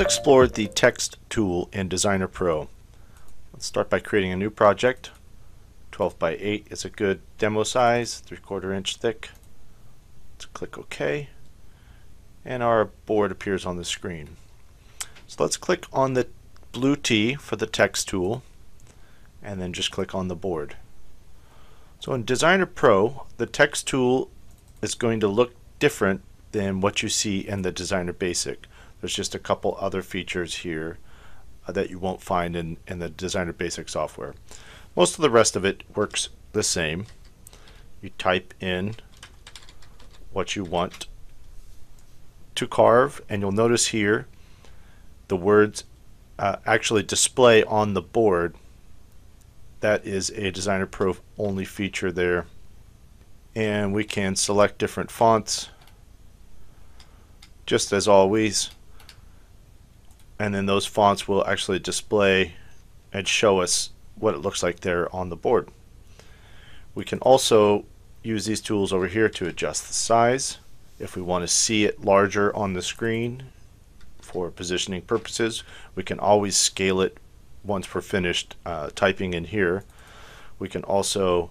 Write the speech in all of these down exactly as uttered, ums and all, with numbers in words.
Let's explore the text tool in Designer Pro. Let's start by creating a new project. twelve by eight is a good demo size, three quarter inch thick. Let's click OK. And our board appears on the screen. So let's click on the blue T for the text tool and then just click on the board. So in Designer Pro, the text tool is going to look different than what you see in the Designer Basic. There's just a couple other features here uh, that you won't find in, in the Designer Basic software. Most of the rest of it works the same. You type in what you want to carve, and you'll notice here the words uh, actually display on the board. That is a Designer Pro only feature there. And we can select different fonts, just as always, and then those fonts will actually display and show us what it looks like there on the board. We can also use these tools over here to adjust the size if we want to see it larger on the screen for positioning purposes. We can always scale it once we're finished uh, typing in here. We can also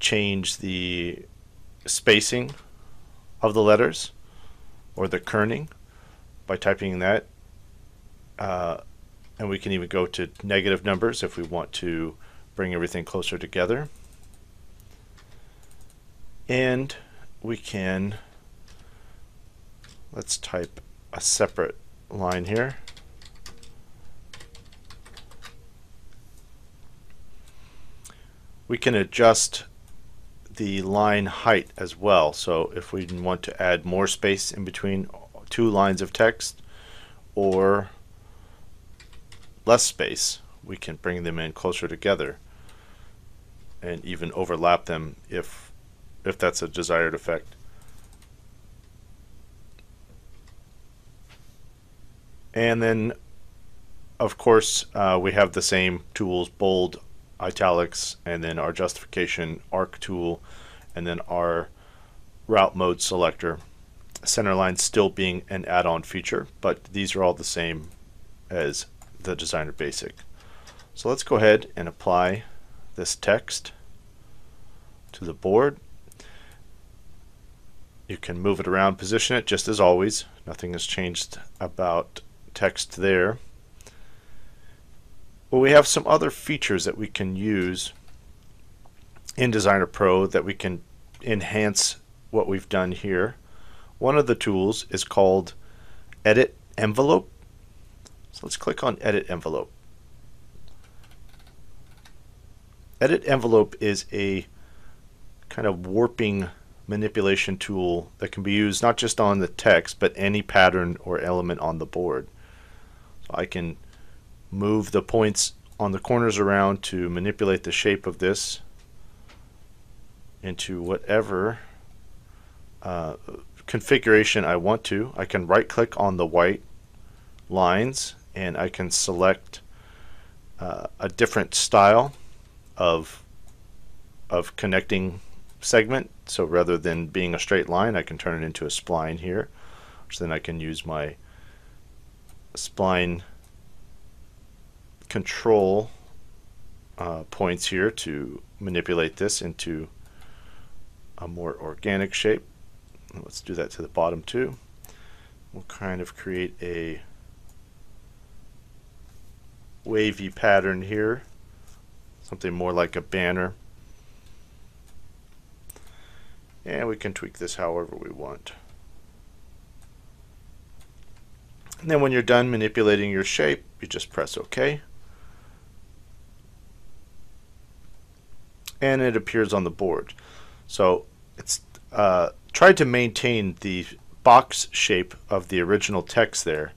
change the spacing of the letters or the kerning by typing that, uh, and we can even go to negative numbers if we want to bring everything closer together. And we can, let's type a separate line here, we can adjust the line height as well. So if we want to add more space in between two lines of text or less space, we can bring them in closer together and even overlap them if if that's a desired effect. And then of course uh, we have the same tools, bold, italics, and then our justification arc tool, and then our route mode selector. Centerline still being an add-on feature, but these are all the same as the Designer Basic. So let's go ahead and apply this text to the board. You can move it around, position it just as always. Nothing has changed about text there. Well, we have some other features that we can use in Designer Pro that we can enhance what we've done here. One of the tools is called Edit Envelope. So let's click on Edit Envelope. Edit Envelope is a kind of warping manipulation tool that can be used not just on the text, but any pattern or element on the board. So I can move the points on the corners around to manipulate the shape of this into whatever uh, configuration I want to. I can right click on the white lines and I can select uh, a different style of, of connecting segment. So rather than being a straight line, I can turn it into a spline here. So then I can use my spline control uh, points here to manipulate this into a more organic shape. And let's do that to the bottom too. We'll kind of create a wavy pattern here, something more like a banner. And we can tweak this however we want. And then when you're done manipulating your shape, you just press OK. And it appears on the board. So it's uh, tried to maintain the box shape of the original text there,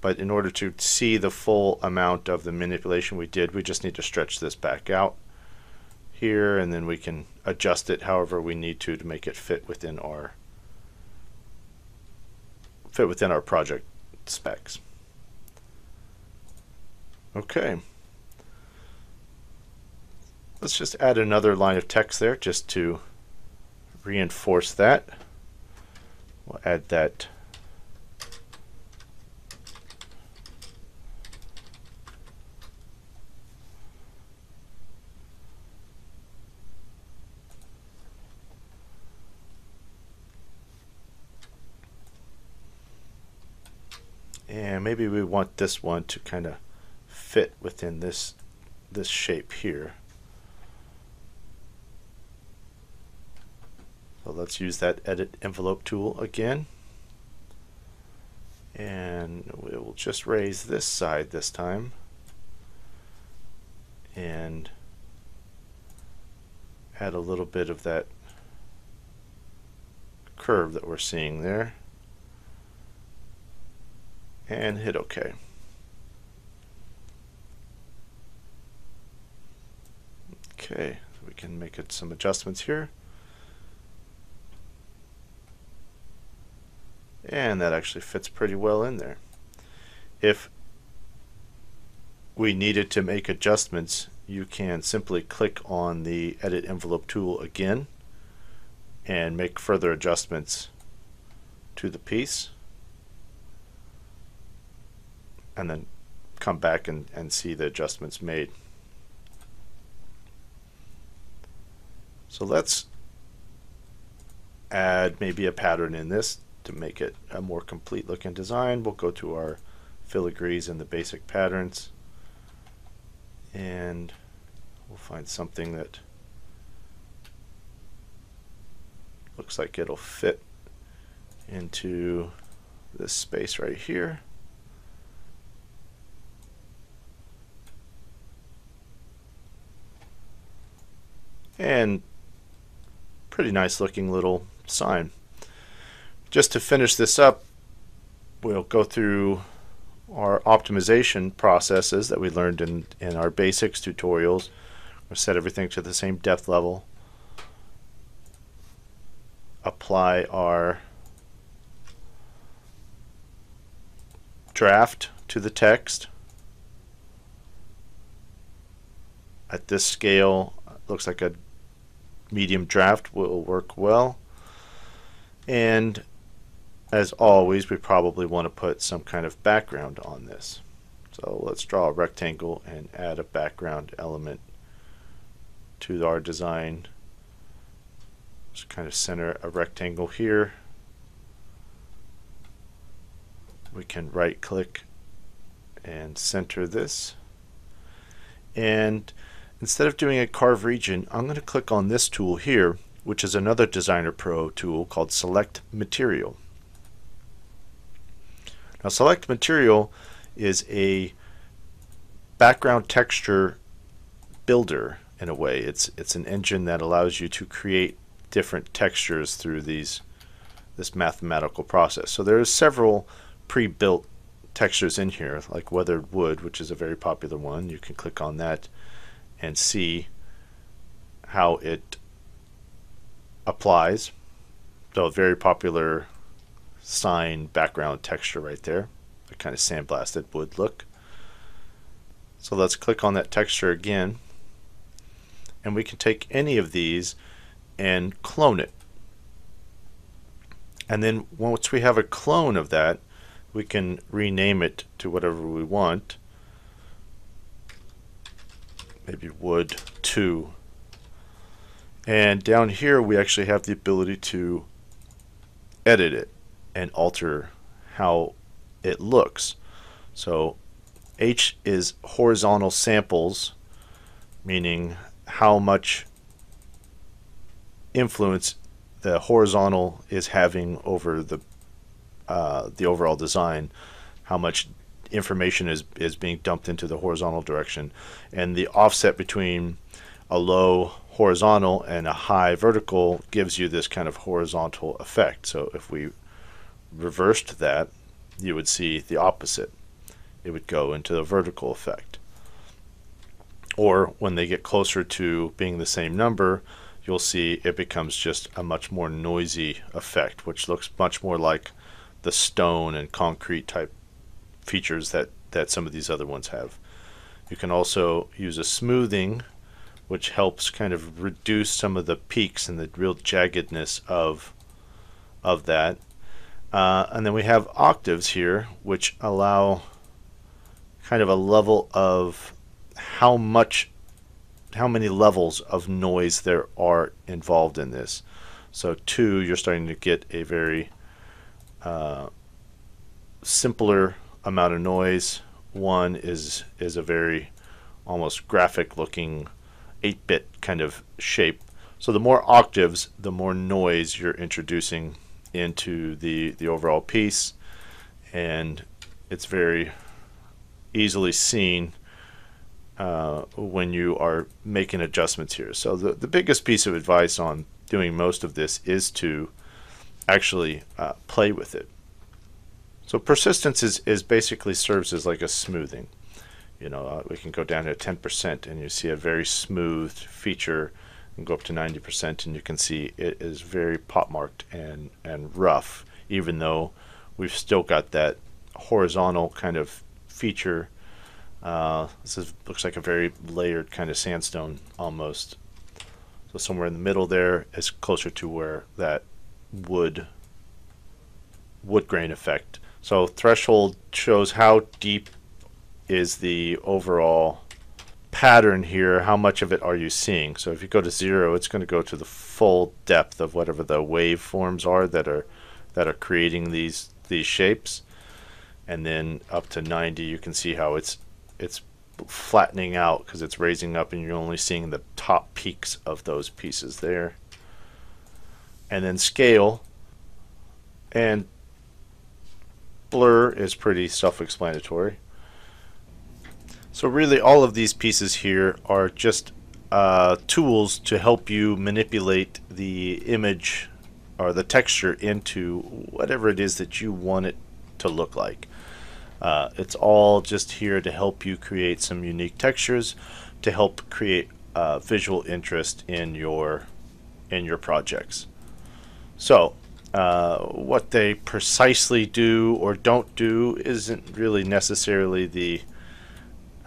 but in order to see the full amount of the manipulation we did, we just need to stretch this back out here, and then we can adjust it however we need to to make it fit within our fit within our project specs. Okay, let's just add another line of text there just to reinforce that. We'll add that and maybe we want this one to kind of fit within this this shape here. So let's use that Edit Envelope tool again, and we will just raise this side this time and add a little bit of that curve that we're seeing there, and hit OK. Okay, so we can make it some adjustments here, and that actually fits pretty well in there. If we needed to make adjustments, you can simply click on the Edit Envelope tool again and make further adjustments to the piece, and then come back and, and see the adjustments made. So let's add maybe a pattern in this to make it a more complete looking design. We'll go to our filigrees and the basic patterns, and we'll find something that looks like it'll fit into this space right here. And pretty nice looking little sign. Just to finish this up, we'll go through our optimization processes that we learned in, in our basics tutorials. We'll set everything to the same depth level, apply our draft to the text. At this scale, it looks like a medium draft will work well. And as always, we probably want to put some kind of background on this. So let's draw a rectangle and add a background element to our design. Just kind of center a rectangle here. We can right click and center this. And instead of doing a carve region, I'm going to click on this tool here, which is another Designer Pro tool called Select Material. Now, Select Material is a background texture builder in a way. It's it's an engine that allows you to create different textures through these this mathematical process. So there are several pre-built textures in here, like weathered wood, which is a very popular one. You can click on that and see how it applies. So a very popular sign background texture right there, a kind of sandblasted wood look. So let's click on that texture again, and we can take any of these and clone it. And then once we have a clone of that, we can rename it to whatever we want. Maybe wood two. And down here we actually have the ability to edit it and alter how it looks. So H is horizontal samples, meaning how much influence the horizontal is having over the uh, the overall design, how much information is is being dumped into the horizontal direction, and the offset between a low horizontal and a high vertical gives you this kind of horizontal effect. So if we reversed that, you would see the opposite. It would go into the vertical effect. Or when they get closer to being the same number, you'll see it becomes just a much more noisy effect, which looks much more like the stone and concrete type features that, that some of these other ones have. You can also use a smoothing, which helps kind of reduce some of the peaks and the real jaggedness of, of that. Uh, and then we have octaves here, which allow kind of a level of how much how many levels of noise there are involved in this. So two, you're starting to get a very uh, simpler amount of noise. One is is a very almost graphic looking eight bit kind of shape. So the more octaves, the more noise you're introducing into the the overall piece, and it's very easily seen uh, when you are making adjustments here. So the, the biggest piece of advice on doing most of this is to actually uh, play with it. So persistence is, is basically serves as like a smoothing. You know, uh, we can go down to ten percent and you see a very smooth feature, and go up to ninety percent and you can see it is very pop marked and, and rough, even though we've still got that horizontal kind of feature. Uh, this is, looks like a very layered kind of sandstone almost. So somewhere in the middle there is closer to where that wood wood grain effect. So threshold shows how deep is the overall pattern here, how much of it are you seeing. So if you go to zero, it's going to go to the full depth of whatever the waveforms are that are that are creating these these shapes. And then up to ninety, you can see how it's it's flattening out because it's raising up and you're only seeing the top peaks of those pieces there. And then scale and blur is pretty self-explanatory. So really all of these pieces here are just uh, tools to help you manipulate the image or the texture into whatever it is that you want it to look like. Uh, it's all just here to help you create some unique textures, to help create uh, visual interest in your in your projects. So uh, what they precisely do or don't do isn't really necessarily the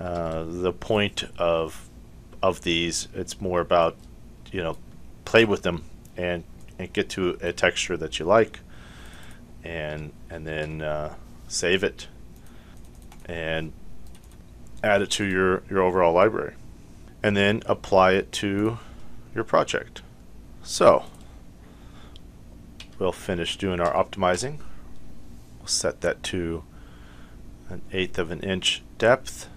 Uh, the point of of these. It's more about, you know, play with them and and get to a texture that you like, and and then uh, save it and add it to your your overall library, and then apply it to your project. So we'll finish doing our optimizing. We'll set that to an eighth of an inch depth.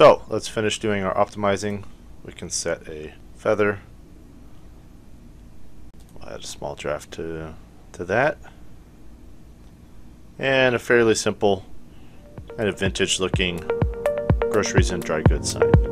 So let's finish doing our optimizing. We can set a feather. We'll add a small draft to, to that. And a fairly simple and a vintage looking groceries and dry goods sign.